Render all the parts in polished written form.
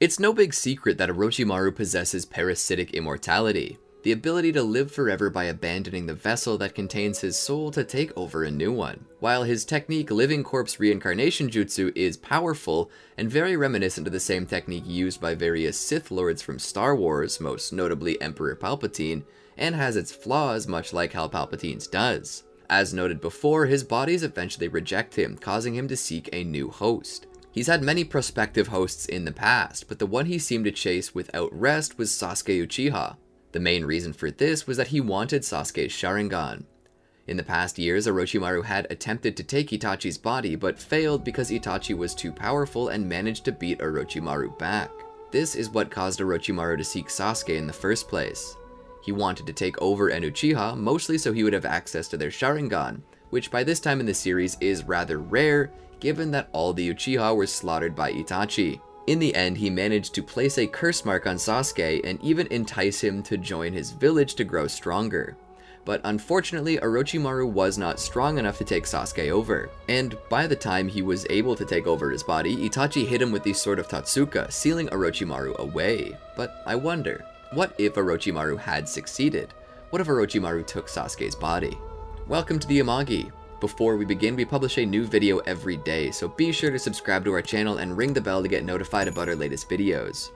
It's no big secret that Orochimaru possesses parasitic immortality, the ability to live forever by abandoning the vessel that contains his soul to take over a new one. While his technique Living Corpse Reincarnation Jutsu is powerful and very reminiscent of the same technique used by various Sith Lords from Star Wars, most notably Emperor Palpatine, and has its flaws much like how Palpatine's does. As noted before, his bodies eventually reject him, causing him to seek a new host. He's had many prospective hosts in the past, but the one he seemed to chase without rest was Sasuke Uchiha. The main reason for this was that he wanted Sasuke's Sharingan. In the past years, Orochimaru had attempted to take Itachi's body, but failed because Itachi was too powerful and managed to beat Orochimaru back. This is what caused Orochimaru to seek Sasuke in the first place. He wanted to take over an Uchiha, mostly so he would have access to their Sharingan, which by this time in the series is rather rare, given that all the Uchiha were slaughtered by Itachi. In the end, he managed to place a curse mark on Sasuke and even entice him to join his village to grow stronger. But unfortunately, Orochimaru was not strong enough to take Sasuke over. And by the time he was able to take over his body, Itachi hit him with the Sword of Totsuka, sealing Orochimaru away. But I wonder, what if Orochimaru had succeeded? What if Orochimaru took Sasuke's body? Welcome to the Amagi! Before we begin, we publish a new video every day, so be sure to subscribe to our channel and ring the bell to get notified about our latest videos.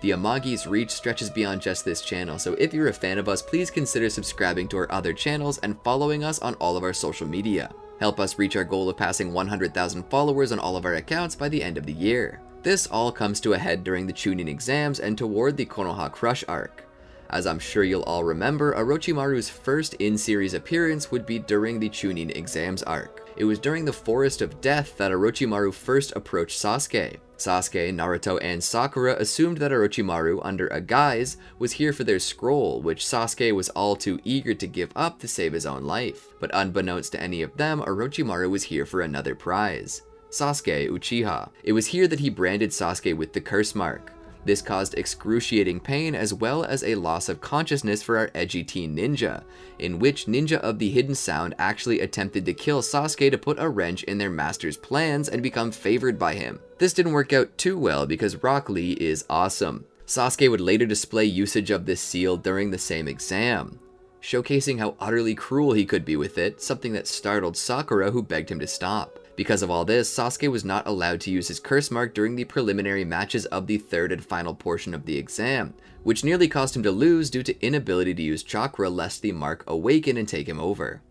The Amagi's reach stretches beyond just this channel, so if you're a fan of us, please consider subscribing to our other channels and following us on all of our social media. Help us reach our goal of passing 100,000 followers on all of our accounts by the end of the year. This all comes to a head during the Chunin Exams and toward the Konoha Crush arc. As I'm sure you'll all remember, Orochimaru's first in-series appearance would be during the Chunin Exams arc. It was during the Forest of Death that Orochimaru first approached Sasuke. Sasuke, Naruto, and Sakura assumed that Orochimaru, under a guise, was here for their scroll, which Sasuke was all too eager to give up to save his own life. But unbeknownst to any of them, Orochimaru was here for another prize: Sasuke Uchiha. It was here that he branded Sasuke with the curse mark. This caused excruciating pain as well as a loss of consciousness for our edgy teen ninja, in which Ninja of the Hidden Sound actually attempted to kill Sasuke to put a wrench in their master's plans and become favored by him. This didn't work out too well because Rock Lee is awesome. Sasuke would later display usage of this seal during the same exam, showcasing how utterly cruel he could be with it, something that startled Sakura, who begged him to stop. Because of all this, Sasuke was not allowed to use his curse mark during the preliminary matches of the third and final portion of the exam, which nearly caused him to lose due to inability to use chakra lest the mark awaken and take him over.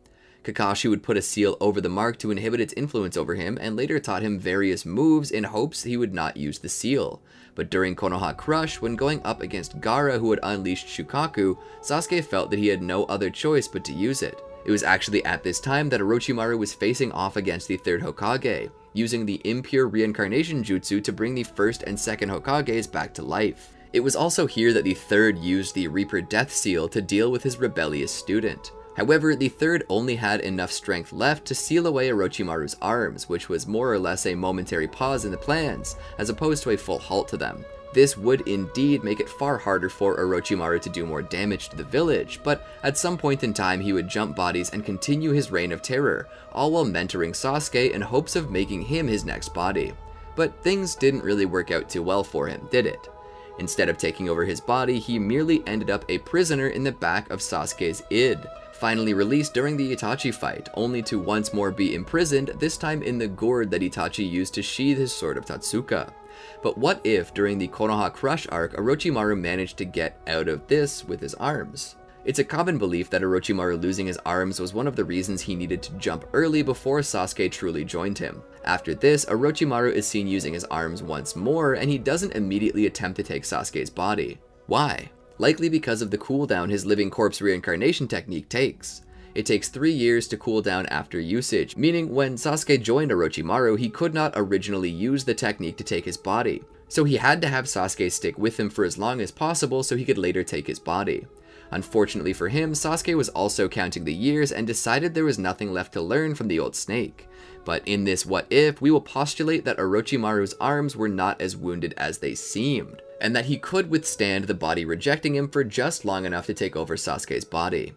Kakashi would put a seal over the mark to inhibit its influence over him and later taught him various moves in hopes he would not use the seal. But during Konoha Crush, when going up against Gaara, who had unleashed Shukaku, Sasuke felt that he had no other choice but to use it. It was actually at this time that Orochimaru was facing off against the third Hokage, using the impure reincarnation jutsu to bring the first and second Hokages back to life. It was also here that the third used the Reaper Death Seal to deal with his rebellious student. However, the third only had enough strength left to seal away Orochimaru's arms, which was more or less a momentary pause in the plans, as opposed to a full halt to them. This would indeed make it far harder for Orochimaru to do more damage to the village, but at some point in time he would jump bodies and continue his reign of terror, all while mentoring Sasuke in hopes of making him his next body. But things didn't really work out too well for him, did it? Instead of taking over his body, he merely ended up a prisoner in the back of Sasuke's id, finally released during the Itachi fight, only to once more be imprisoned, this time in the gourd that Itachi used to sheathe his Sword of Totsuka. But what if, during the Konoha Crush arc, Orochimaru managed to get out of this with his arms? It's a common belief that Orochimaru losing his arms was one of the reasons he needed to jump early before Sasuke truly joined him. After this, Orochimaru is seen using his arms once more, and he doesn't immediately attempt to take Sasuke's body. Why? Likely because of the cooldown his living corpse reincarnation technique takes. It takes 3 years to cool down after usage, meaning when Sasuke joined Orochimaru, he could not originally use the technique to take his body, so he had to have Sasuke stick with him for as long as possible so he could later take his body. Unfortunately for him, Sasuke was also counting the years and decided there was nothing left to learn from the old snake. But in this what if, we will postulate that Orochimaru's arms were not as wounded as they seemed, and that he could withstand the body rejecting him for just long enough to take over Sasuke's body.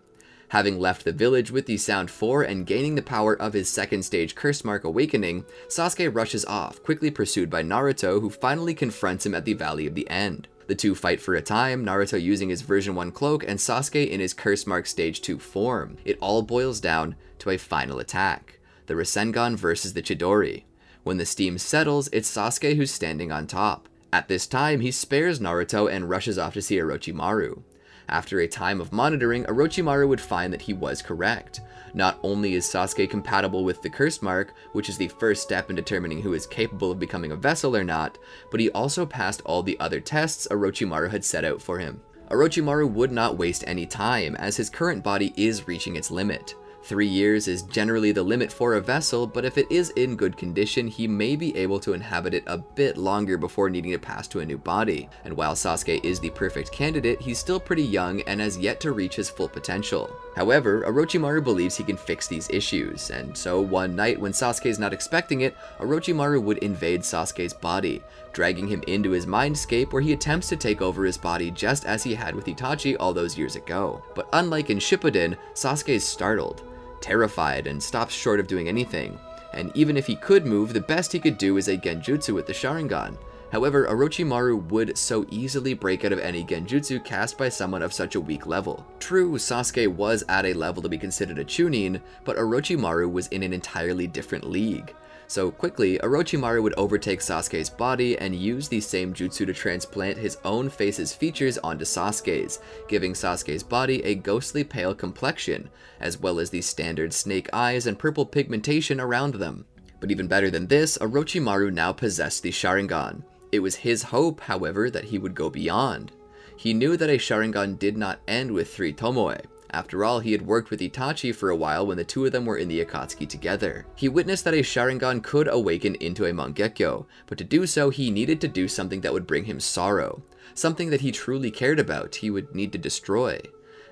Having left the village with the Sound 4 and gaining the power of his second stage curse mark awakening, Sasuke rushes off, quickly pursued by Naruto, who finally confronts him at the Valley of the End. The two fight for a time, Naruto using his version 1 cloak and Sasuke in his curse mark stage 2 form. It all boils down to a final attack, the Rasengan versus the Chidori. When the steam settles, it's Sasuke who's standing on top. At this time, he spares Naruto and rushes off to see Orochimaru. After a time of monitoring, Orochimaru would find that he was correct. Not only is Sasuke compatible with the curse mark, which is the first step in determining who is capable of becoming a vessel or not, but he also passed all the other tests Orochimaru had set out for him. Orochimaru would not waste any time, as his current body is reaching its limit. 3 years is generally the limit for a vessel, but if it is in good condition, he may be able to inhabit it a bit longer before needing to pass to a new body. And while Sasuke is the perfect candidate, he's still pretty young and has yet to reach his full potential. However, Orochimaru believes he can fix these issues, and so one night when Sasuke is not expecting it, Orochimaru would invade Sasuke's body, dragging him into his mindscape where he attempts to take over his body just as he had with Itachi all those years ago. But unlike in Shippuden, Sasuke is startled, terrified, and stops short of doing anything. And even if he could move, the best he could do is a Genjutsu with the Sharingan. However, Orochimaru would so easily break out of any Genjutsu cast by someone of such a weak level. True, Sasuke was at a level to be considered a Chunin, but Orochimaru was in an entirely different league. So quickly, Orochimaru would overtake Sasuke's body and use the same jutsu to transplant his own face's features onto Sasuke's, giving Sasuke's body a ghostly pale complexion, as well as the standard snake eyes and purple pigmentation around them. But even better than this, Orochimaru now possessed the Sharingan. It was his hope, however, that he would go beyond. He knew that a Sharingan did not end with 3 Tomoe. After all, he had worked with Itachi for a while when the two of them were in the Akatsuki together. He witnessed that a Sharingan could awaken into a Mangekyou, but to do so, he needed to do something that would bring him sorrow. Something that he truly cared about, he would need to destroy.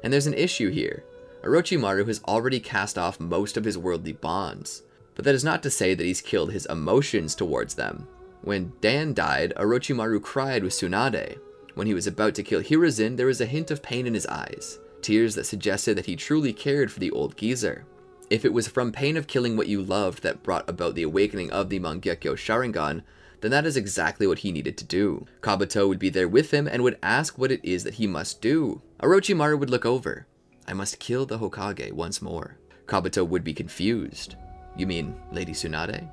And there's an issue here. Orochimaru has already cast off most of his worldly bonds. But that is not to say that he's killed his emotions towards them. When Dan died, Orochimaru cried with Tsunade. When he was about to kill Hiruzen, there was a hint of pain in his eyes. Tears that suggested that he truly cared for the old geezer. If it was from pain of killing what you loved that brought about the awakening of the Mangekyou Sharingan, then that is exactly what he needed to do. Kabuto would be there with him and would ask what it is that he must do. Orochimaru would look over. I must kill the Hokage once more. Kabuto would be confused. You mean Lady Tsunade?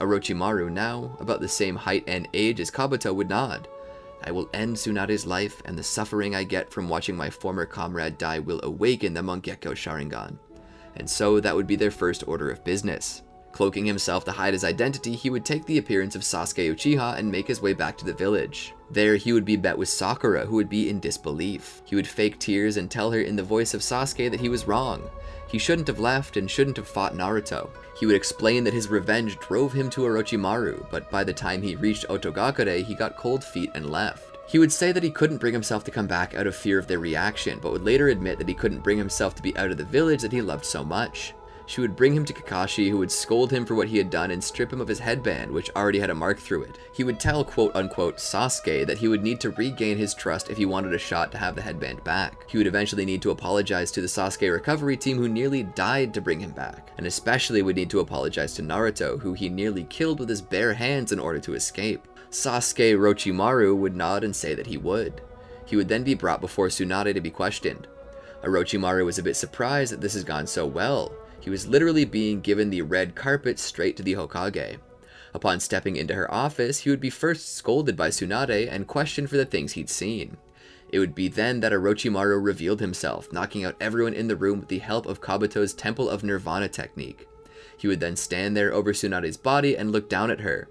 Orochimaru, now about the same height and age as Kabuto, would nod. I will end Tsunade's life, and the suffering I get from watching my former comrade die will awaken the Mangekyou Sharingan. And so that would be their first order of business. Cloaking himself to hide his identity, he would take the appearance of Sasuke Uchiha and make his way back to the village. There, he would be met with Sakura, who would be in disbelief. He would fake tears and tell her in the voice of Sasuke that he was wrong. He shouldn't have left and shouldn't have fought Naruto. He would explain that his revenge drove him to Orochimaru, but by the time he reached Otogakure, he got cold feet and left. He would say that he couldn't bring himself to come back out of fear of their reaction, but would later admit that he couldn't bring himself to be out of the village that he loved so much. She would bring him to Kakashi, who would scold him for what he had done and strip him of his headband, which already had a mark through it. He would tell quote-unquote Sasuke that he would need to regain his trust if he wanted a shot to have the headband back. He would eventually need to apologize to the Sasuke recovery team, who nearly died to bring him back, and especially would need to apologize to Naruto, who he nearly killed with his bare hands in order to escape. Sasuke Orochimaru would nod and say that he would. He would then be brought before Tsunade to be questioned. Orochimaru was a bit surprised that this has gone so well. He was literally being given the red carpet straight to the Hokage. Upon stepping into her office, he would be first scolded by Tsunade and questioned for the things he'd seen. It would be then that Orochimaru revealed himself, knocking out everyone in the room with the help of Kabuto's Temple of Nirvana technique. He would then stand there over Tsunade's body and look down at her.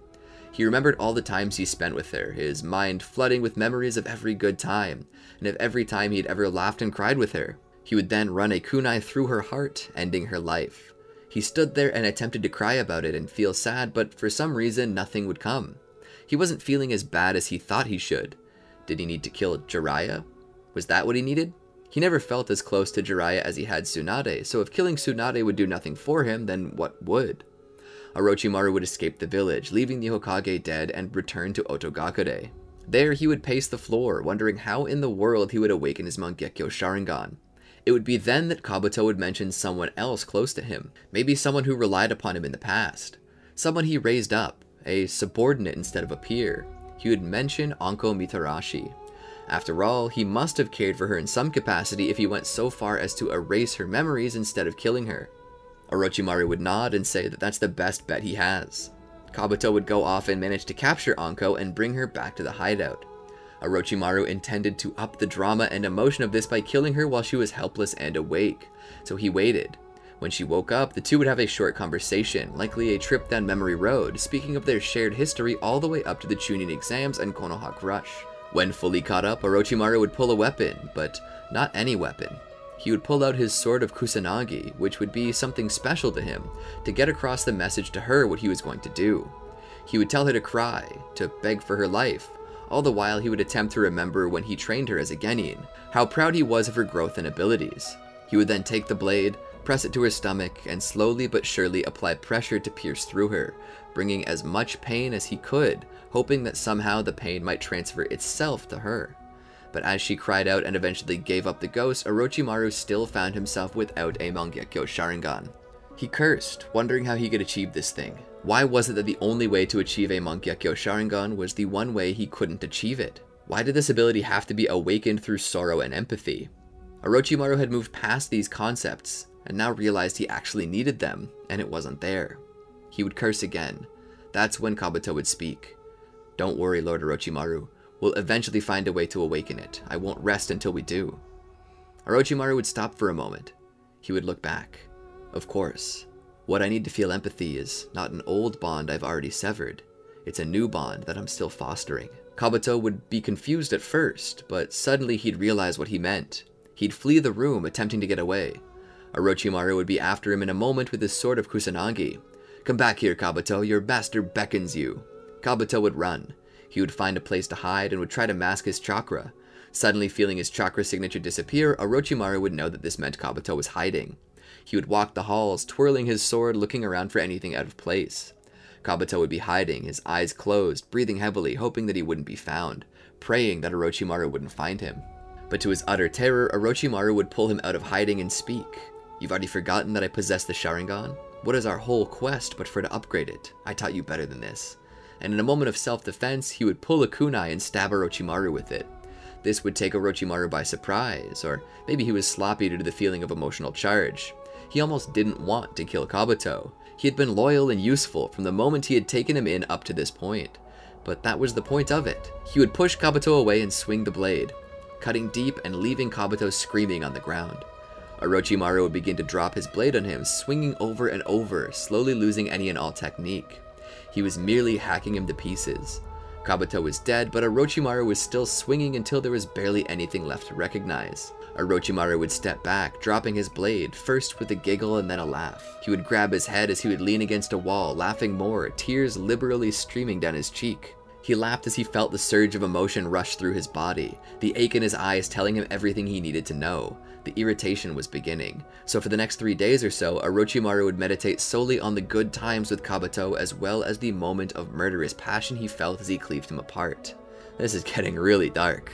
He remembered all the times he spent with her, his mind flooding with memories of every good time, and of every time he'd ever laughed and cried with her. He would then run a kunai through her heart, ending her life. He stood there and attempted to cry about it and feel sad, but for some reason, nothing would come. He wasn't feeling as bad as he thought he should. Did he need to kill Jiraiya? Was that what he needed? He never felt as close to Jiraiya as he had Tsunade, so if killing Tsunade would do nothing for him, then what would? Orochimaru would escape the village, leaving the Hokage dead, and return to Otogakure. There, he would pace the floor, wondering how in the world he would awaken his Mangekyou Sharingan. It would be then that Kabuto would mention someone else close to him, maybe someone who relied upon him in the past, someone he raised up, a subordinate instead of a peer. He would mention Anko Mitarashi. After all, he must have cared for her in some capacity if he went so far as to erase her memories instead of killing her. Orochimaru would nod and say that that's the best bet he has. Kabuto would go off and manage to capture Anko and bring her back to the hideout. Orochimaru intended to up the drama and emotion of this by killing her while she was helpless and awake, so he waited. When she woke up, the two would have a short conversation, likely a trip down memory road, speaking of their shared history all the way up to the Chunin Exams and Konoha Crush. When fully caught up, Orochimaru would pull a weapon, but not any weapon. He would pull out his Sword of Kusanagi, which would be something special to him, to get across the message to her what he was going to do. He would tell her to cry, to beg for her life. All the while, he would attempt to remember when he trained her as a genin, how proud he was of her growth and abilities. He would then take the blade, press it to her stomach, and slowly but surely apply pressure to pierce through her, bringing as much pain as he could, hoping that somehow the pain might transfer itself to her. But as she cried out and eventually gave up the ghost, Orochimaru still found himself without a Mangekyou Sharingan. He cursed, wondering how he could achieve this thing. Why was it that the only way to achieve a Mangekyou Sharingan was the one way he couldn't achieve it? Why did this ability have to be awakened through sorrow and empathy? Orochimaru had moved past these concepts, and now realized he actually needed them, and it wasn't there. He would curse again. That's when Kabuto would speak. "Don't worry, Lord Orochimaru. We'll eventually find a way to awaken it. I won't rest until we do." Orochimaru would stop for a moment. He would look back. Of course. What I need to feel empathy is not an old bond I've already severed. It's a new bond that I'm still fostering. Kabuto would be confused at first, but suddenly he'd realize what he meant. He'd flee the room, attempting to get away. Orochimaru would be after him in a moment with his Sword of Kusanagi. "Come back here, Kabuto. Your master beckons you." Kabuto would run. He would find a place to hide and would try to mask his chakra. Suddenly feeling his chakra signature disappear, Orochimaru would know that this meant Kabuto was hiding. He would walk the halls, twirling his sword, looking around for anything out of place. Kabuto would be hiding, his eyes closed, breathing heavily, hoping that he wouldn't be found, praying that Orochimaru wouldn't find him. But to his utter terror, Orochimaru would pull him out of hiding and speak. "You've already forgotten that I possess the Sharingan? What is our whole quest but for to upgrade it? I taught you better than this." And in a moment of self-defense, he would pull a kunai and stab Orochimaru with it. This would take Orochimaru by surprise, or maybe he was sloppy due to the feeling of emotional charge. He almost didn't want to kill Kabuto. He had been loyal and useful from the moment he had taken him in up to this point. But that was the point of it. He would push Kabuto away and swing the blade, cutting deep and leaving Kabuto screaming on the ground. Orochimaru would begin to drop his blade on him, swinging over and over, slowly losing any and all technique. He was merely hacking him to pieces. Kabuto was dead, but Orochimaru was still swinging until there was barely anything left to recognize. Orochimaru would step back, dropping his blade, first with a giggle and then a laugh. He would grab his head as he would lean against a wall, laughing more, tears liberally streaming down his cheek. He laughed as he felt the surge of emotion rush through his body, the ache in his eyes telling him everything he needed to know. The irritation was beginning, so for the next 3 days or so, Orochimaru would meditate solely on the good times with Kabuto as well as the moment of murderous passion he felt as he cleaved him apart. This is getting really dark.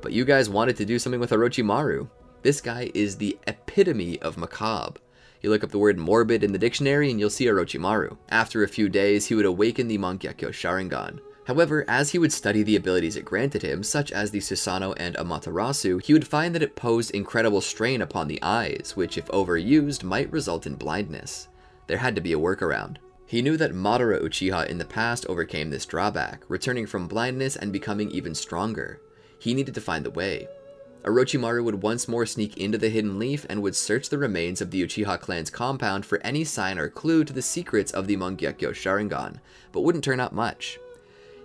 But you guys wanted to do something with Orochimaru. This guy is the epitome of macabre. You look up the word morbid in the dictionary and you'll see Orochimaru. After a few days, he would awaken the Mangekyou Sharingan. However, as he would study the abilities it granted him, such as the Susanoo and Amaterasu, he would find that it posed incredible strain upon the eyes, which if overused might result in blindness. There had to be a workaround. He knew that Madara Uchiha in the past overcame this drawback, returning from blindness and becoming even stronger. He needed to find the way. Orochimaru would once more sneak into the Hidden Leaf and would search the remains of the Uchiha clan's compound for any sign or clue to the secrets of the Mangekyou Sharingan, but wouldn't turn up much.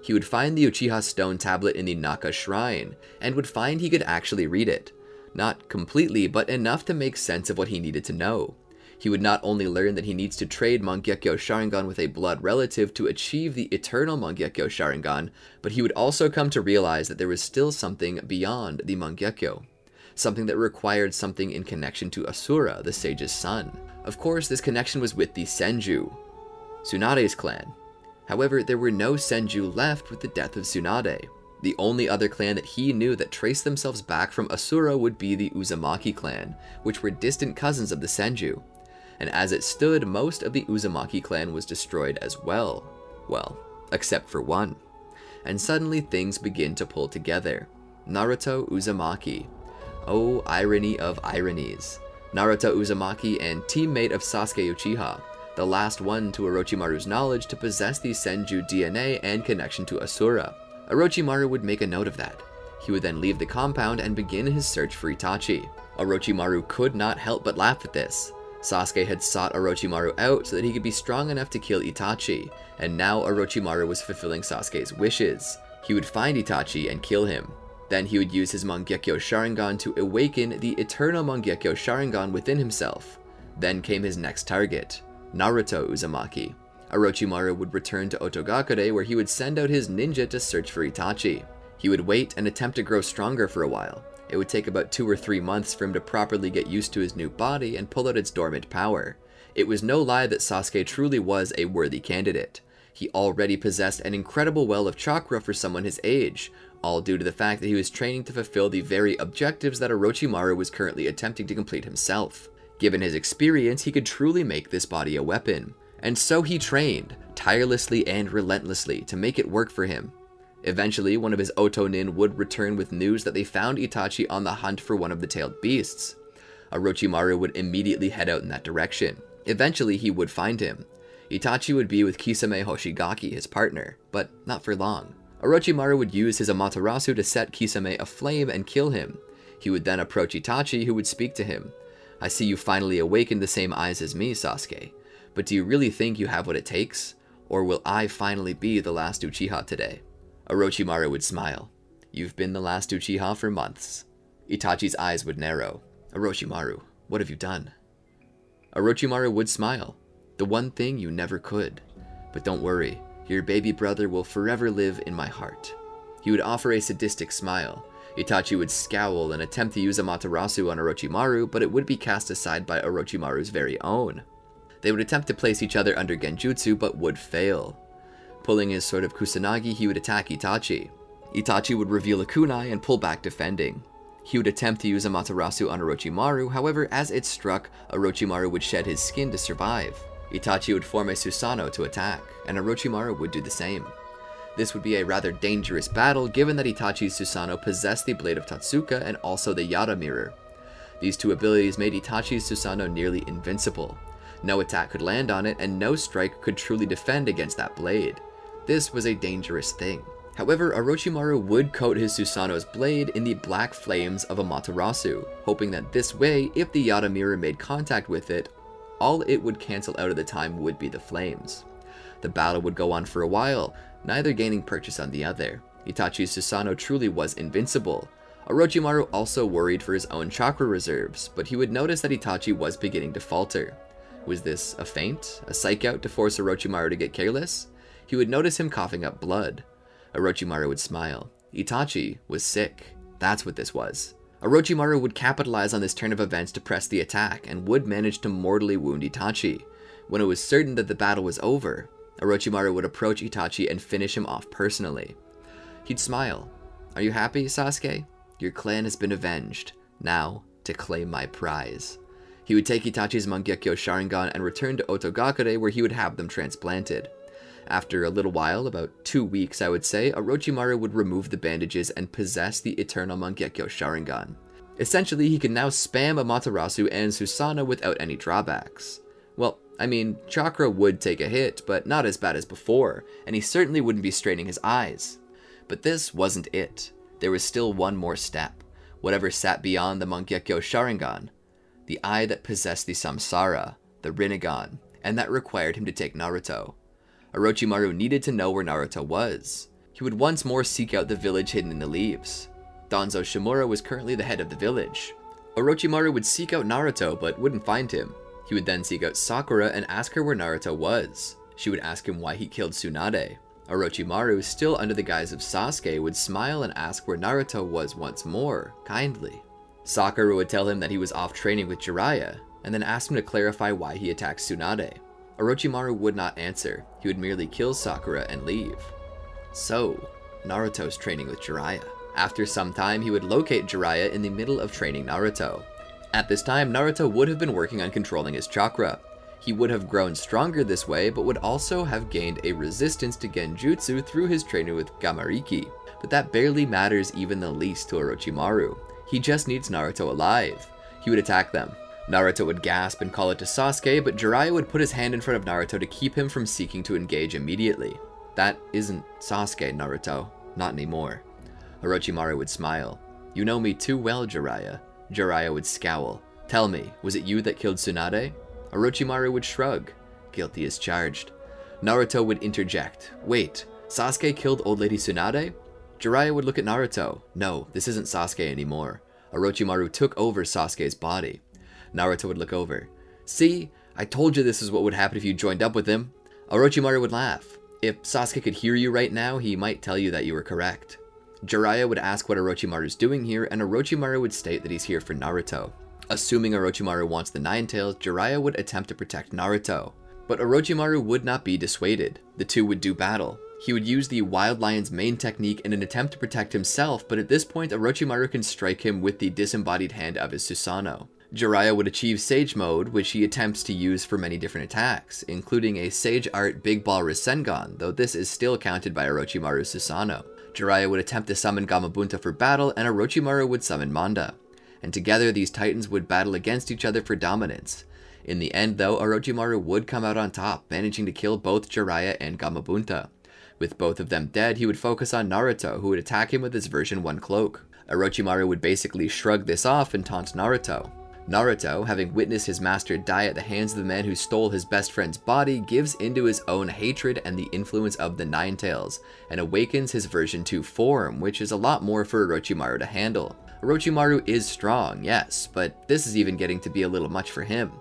He would find the Uchiha stone tablet in the Naka Shrine, and would find he could actually read it. Not completely, but enough to make sense of what he needed to know. He would not only learn that he needs to trade Mangekyou Sharingan with a blood relative to achieve the eternal Mangekyou Sharingan, but he would also come to realize that there was still something beyond the Mangekyou. Something that required something in connection to Asura, the sage's son. Of course, this connection was with the Senju, Tsunade's clan. However, there were no Senju left with the death of Tsunade. The only other clan that he knew that traced themselves back from Asura would be the Uzumaki clan, which were distant cousins of the Senju. And as it stood, most of the Uzumaki clan was destroyed as well. Well, except for one. And suddenly things begin to pull together. Naruto Uzumaki. Oh, irony of ironies. Naruto Uzumaki and teammate of Sasuke Uchiha, the last one to Orochimaru's knowledge to possess the Senju DNA and connection to Asura. Orochimaru would make a note of that. He would then leave the compound and begin his search for Itachi. Orochimaru could not help but laugh at this. Sasuke had sought Orochimaru out so that he could be strong enough to kill Itachi, and now Orochimaru was fulfilling Sasuke's wishes. He would find Itachi and kill him. Then he would use his Mangekyou Sharingan to awaken the eternal Mangekyou Sharingan within himself. Then came his next target, Naruto Uzumaki. Orochimaru would return to Otogakure where he would send out his ninja to search for Itachi. He would wait and attempt to grow stronger for a while. It would take about 2 or 3 months for him to properly get used to his new body and pull out its dormant power. It was no lie that Sasuke truly was a worthy candidate. He already possessed an incredible well of chakra for someone his age, all due to the fact that he was training to fulfill the very objectives that Orochimaru was currently attempting to complete himself. Given his experience, he could truly make this body a weapon. And so he trained, tirelessly and relentlessly, to make it work for him. Eventually, one of his Otonin would return with news that they found Itachi on the hunt for one of the tailed beasts. Orochimaru would immediately head out in that direction. Eventually, he would find him. Itachi would be with Kisame Hoshigaki, his partner, but not for long. Orochimaru would use his Amaterasu to set Kisame aflame and kill him. He would then approach Itachi, who would speak to him. "I see you finally awakened the same eyes as me, Sasuke. But do you really think you have what it takes? Or will I finally be the last Uchiha today?" Orochimaru would smile. "You've been the last Uchiha for months." Itachi's eyes would narrow. "Orochimaru, what have you done?" Orochimaru would smile. "The one thing you never could. But don't worry, your baby brother will forever live in my heart." He would offer a sadistic smile. Itachi would scowl and attempt to use Amaterasu on Orochimaru, but it would be cast aside by Orochimaru's very own. They would attempt to place each other under Genjutsu, but would fail. Pulling his Sword of Kusanagi, he would attack Itachi. Itachi would reveal a kunai and pull back defending. He would attempt to use Amaterasu on Orochimaru, however, as it struck, Orochimaru would shed his skin to survive. Itachi would form a Susanoo to attack, and Orochimaru would do the same. This would be a rather dangerous battle given that Itachi's Susanoo possessed the Blade of Totsuka and also the Yara Mirror. These two abilities made Itachi's Susanoo nearly invincible. No attack could land on it, and no strike could truly defend against that blade. This was a dangerous thing. However, Orochimaru would coat his Susanoo's blade in the black flames of Amaterasu, hoping that this way, if the Yara Mirror made contact with it, all it would cancel out at the time would be the flames. The battle would go on for a while, neither gaining purchase on the other. Itachi's Susanoo truly was invincible. Orochimaru also worried for his own chakra reserves, but he would notice that Itachi was beginning to falter. Was this a feint? A psych out to force Orochimaru to get careless? He would notice him coughing up blood. Orochimaru would smile. Itachi was sick. That's what this was. Orochimaru would capitalize on this turn of events to press the attack, and would manage to mortally wound Itachi. When it was certain that the battle was over, Orochimaru would approach Itachi and finish him off personally. He'd smile. "Are you happy, Sasuke? Your clan has been avenged. Now, to claim my prize." He would take Itachi's Mangekyou Sharingan and return to Otogakure where he would have them transplanted. After a little while, about 2 weeks I would say, Orochimaru would remove the bandages and possess the eternal Mangekyou Sharingan. Essentially, he could now spam Amaterasu and Susanoo without any drawbacks. Well, I mean, chakra would take a hit, but not as bad as before, and he certainly wouldn't be straining his eyes. But this wasn't it. There was still one more step, whatever sat beyond the Mangekyou Sharingan. The eye that possessed the Samsara, the Rinnegan, and that required him to take Naruto. Orochimaru needed to know where Naruto was. He would once more seek out the village hidden in the leaves. Danzo Shimura was currently the head of the village. Orochimaru would seek out Naruto, but wouldn't find him. He would then seek out Sakura and ask her where Naruto was. She would ask him why he killed Tsunade. Orochimaru, still under the guise of Sasuke, would smile and ask where Naruto was once more, kindly. Sakura would tell him that he was off training with Jiraiya, and then ask him to clarify why he attacked Tsunade. Orochimaru would not answer. He would merely kill Sakura and leave. So, Naruto's training with Jiraiya. After some time, he would locate Jiraiya in the middle of training Naruto. At this time, Naruto would have been working on controlling his chakra. He would have grown stronger this way, but would also have gained a resistance to Genjutsu through his training with Gamariki. But that barely matters even the least to Orochimaru. He just needs Naruto alive. He would attack them. Naruto would gasp and call it to Sasuke, but Jiraiya would put his hand in front of Naruto to keep him from seeking to engage immediately. That isn't Sasuke, Naruto. Not anymore. Orochimaru would smile. You know me too well, Jiraiya. Jiraiya would scowl. Tell me, was it you that killed Tsunade? Orochimaru would shrug. Guilty as charged. Naruto would interject. Wait, Sasuke killed old lady Tsunade? Jiraiya would look at Naruto. No, this isn't Sasuke anymore. Orochimaru took over Sasuke's body. Naruto would look over. See, I told you this is what would happen if you joined up with him. Orochimaru would laugh. If Sasuke could hear you right now, he might tell you that you were correct. Jiraiya would ask what Orochimaru's doing here, and Orochimaru would state that he's here for Naruto. Assuming Orochimaru wants the Nine Tails, Jiraiya would attempt to protect Naruto. But Orochimaru would not be dissuaded. The two would do battle. He would use the Wild Lion's main technique in an attempt to protect himself, but at this point Orochimaru can strike him with the disembodied hand of his Susanoo. Jiraiya would achieve Sage Mode, which he attempts to use for many different attacks, including a Sage Art Big Ball Rasengan, though this is still countered by Orochimaru's Susanoo. Jiraiya would attempt to summon Gamabunta for battle, and Orochimaru would summon Manda. And together, these titans would battle against each other for dominance. In the end, though, Orochimaru would come out on top, managing to kill both Jiraiya and Gamabunta. With both of them dead, he would focus on Naruto, who would attack him with his version 1 cloak. Orochimaru would basically shrug this off and taunt Naruto. Naruto, having witnessed his master die at the hands of the man who stole his best friend's body, gives into his own hatred and the influence of the Nine Tails, and awakens his version 2 form, which is a lot more for Orochimaru to handle. Orochimaru is strong, yes, but this is even getting to be a little much for him.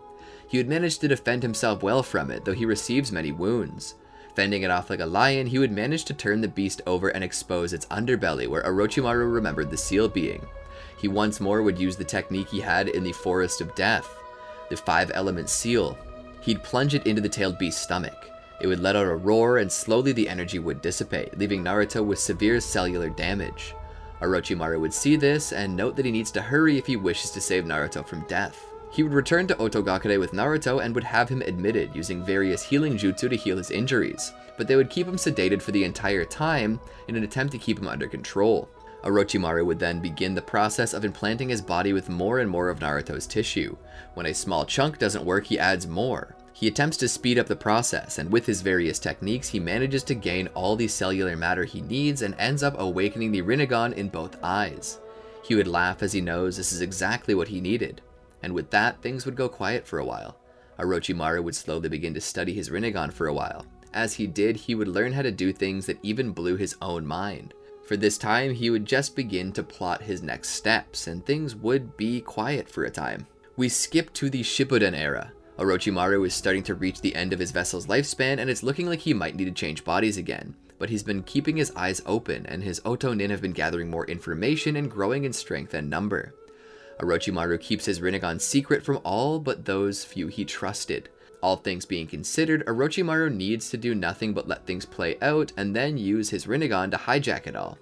He would manage to defend himself well from it, though he receives many wounds. Fending it off like a lion, he would manage to turn the beast over and expose its underbelly, where Orochimaru remembered the seal being. He once more would use the technique he had in the Forest of Death, the 5-element seal. He'd plunge it into the tailed beast's stomach. It would let out a roar, and slowly the energy would dissipate, leaving Naruto with severe cellular damage. Orochimaru would see this, and note that he needs to hurry if he wishes to save Naruto from death. He would return to Otogakure with Naruto and would have him admitted, using various healing jutsu to heal his injuries, but they would keep him sedated for the entire time in an attempt to keep him under control. Orochimaru would then begin the process of implanting his body with more and more of Naruto's tissue. When a small chunk doesn't work, he adds more. He attempts to speed up the process, and with his various techniques, he manages to gain all the cellular matter he needs and ends up awakening the Rinnegan in both eyes. He would laugh as he knows this is exactly what he needed. And with that, things would go quiet for a while. Orochimaru would slowly begin to study his Rinnegan for a while. As he did, he would learn how to do things that even blew his own mind. For this time, he would just begin to plot his next steps, and things would be quiet for a time. We skip to the Shippuden era. Orochimaru is starting to reach the end of his vessel's lifespan, and it's looking like he might need to change bodies again. But he's been keeping his eyes open, and his Otonin have been gathering more information and growing in strength and number. Orochimaru keeps his Rinnegan secret from all but those few he trusted. All things being considered, Orochimaru needs to do nothing but let things play out and then use his Rinnegan to hijack it all.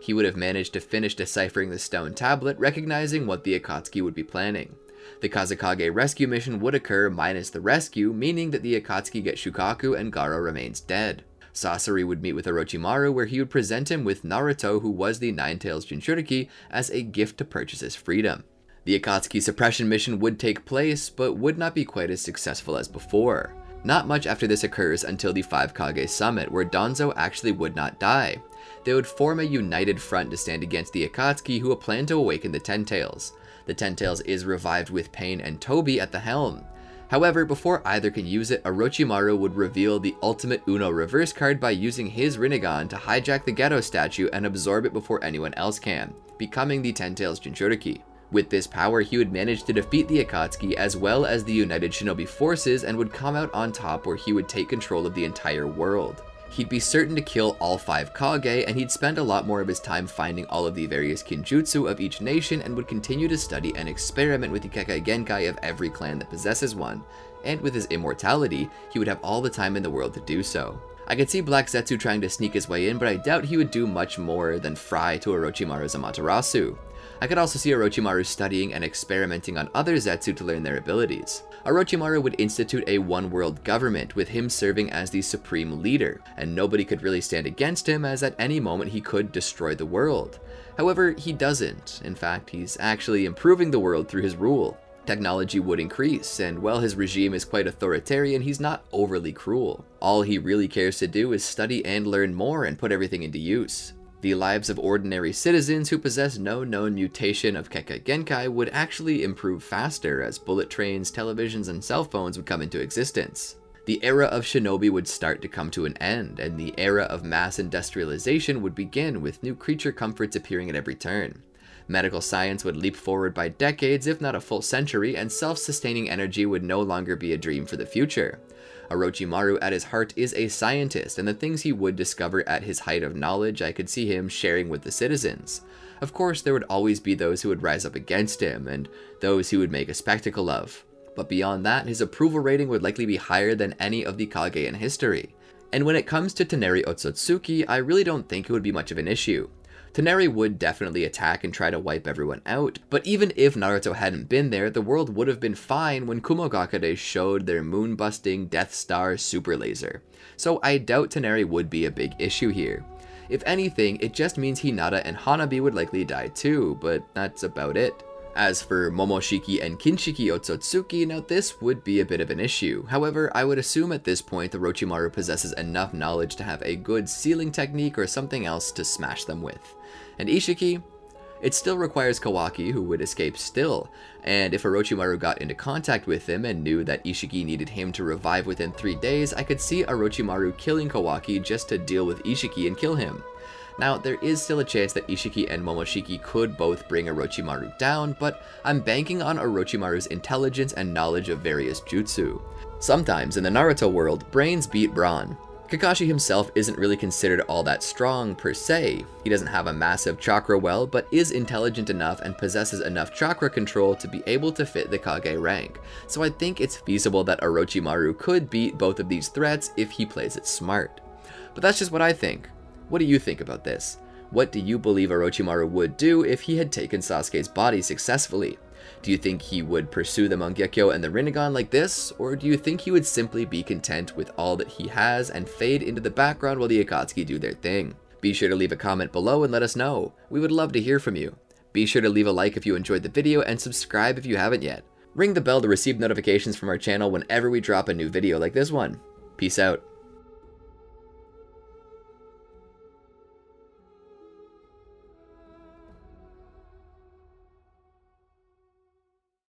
He would have managed to finish deciphering the stone tablet, recognizing what the Akatsuki would be planning. The Kazekage rescue mission would occur minus the rescue, meaning that the Akatsuki get Shukaku and Gaara remains dead. Sasori would meet with Orochimaru, where he would present him with Naruto, who was the Nine Tails Jinchuriki, as a gift to purchase his freedom. The Akatsuki suppression mission would take place, but would not be quite as successful as before. Not much after this occurs until the 5 Kage Summit, where Danzo actually would not die. They would form a united front to stand against the Akatsuki, who will plan to awaken the Ten Tails. The Ten Tails is revived with Pain and Tobi at the helm. However, before either can use it, Orochimaru would reveal the ultimate Uno reverse card by using his Rinnegan to hijack the Ghetto statue and absorb it before anyone else can, becoming the Ten Tails Jinchuriki. With this power, he would manage to defeat the Akatsuki as well as the United Shinobi forces and would come out on top, where he would take control of the entire world. He'd be certain to kill all 5 Kage, and he'd spend a lot more of his time finding all of the various Kinjutsu of each nation and would continue to study and experiment with the Kekkei Genkai of every clan that possesses one, and with his immortality, he would have all the time in the world to do so. I could see Black Zetsu trying to sneak his way in, but I doubt he would do much more than fry to Orochimaru's Amaterasu. I could also see Orochimaru studying and experimenting on other Zetsu to learn their abilities. Orochimaru would institute a one-world government, with him serving as the supreme leader, and nobody could really stand against him, as at any moment he could destroy the world. However, he doesn't. In fact, he's actually improving the world through his rule. Technology would increase, and while his regime is quite authoritarian, he's not overly cruel. All he really cares to do is study and learn more and put everything into use. The lives of ordinary citizens who possess no known mutation of Kekka Genkai would actually improve faster, as bullet trains, televisions, and cell phones would come into existence. The era of shinobi would start to come to an end, and the era of mass industrialization would begin, with new creature comforts appearing at every turn. Medical science would leap forward by decades, if not a full century, and self-sustaining energy would no longer be a dream for the future. Orochimaru at his heart is a scientist, and the things he would discover at his height of knowledge I could see him sharing with the citizens. Of course, there would always be those who would rise up against him, and those he would make a spectacle of. But beyond that, his approval rating would likely be higher than any of the Kage in history. And when it comes to Toneri Otsutsuki, I really don't think it would be much of an issue. Toneri would definitely attack and try to wipe everyone out, but even if Naruto hadn't been there, the world would have been fine when Kumogakure showed their moon-busting Death Star super laser. So I doubt Toneri would be a big issue here. If anything, it just means Hinata and Hanabi would likely die too, but that's about it. As for Momoshiki and Kinshiki Otsutsuki, now this would be a bit of an issue. However, I would assume at this point Orochimaru possesses enough knowledge to have a good sealing technique or something else to smash them with. And Ishiki? It still requires Kawaki, who would escape still, and if Orochimaru got into contact with him and knew that Ishiki needed him to revive within 3 days, I could see Orochimaru killing Kawaki just to deal with Ishiki and kill him. Now, there is still a chance that Ishiki and Momoshiki could both bring Orochimaru down, but I'm banking on Orochimaru's intelligence and knowledge of various jutsu. Sometimes, in the Naruto world, brains beat brawn. Kakashi himself isn't really considered all that strong, per se. He doesn't have a massive chakra well, but is intelligent enough and possesses enough chakra control to be able to fit the Kage rank. So I think it's feasible that Orochimaru could beat both of these threats if he plays it smart. But that's just what I think. What do you think about this? What do you believe Orochimaru would do if he had taken Sasuke's body successfully? Do you think he would pursue the Mangekyou and the Rinnegan like this? Or do you think he would simply be content with all that he has and fade into the background while the Akatsuki do their thing? Be sure to leave a comment below and let us know. We would love to hear from you. Be sure to leave a like if you enjoyed the video and subscribe if you haven't yet. Ring the bell to receive notifications from our channel whenever we drop a new video like this one. Peace out.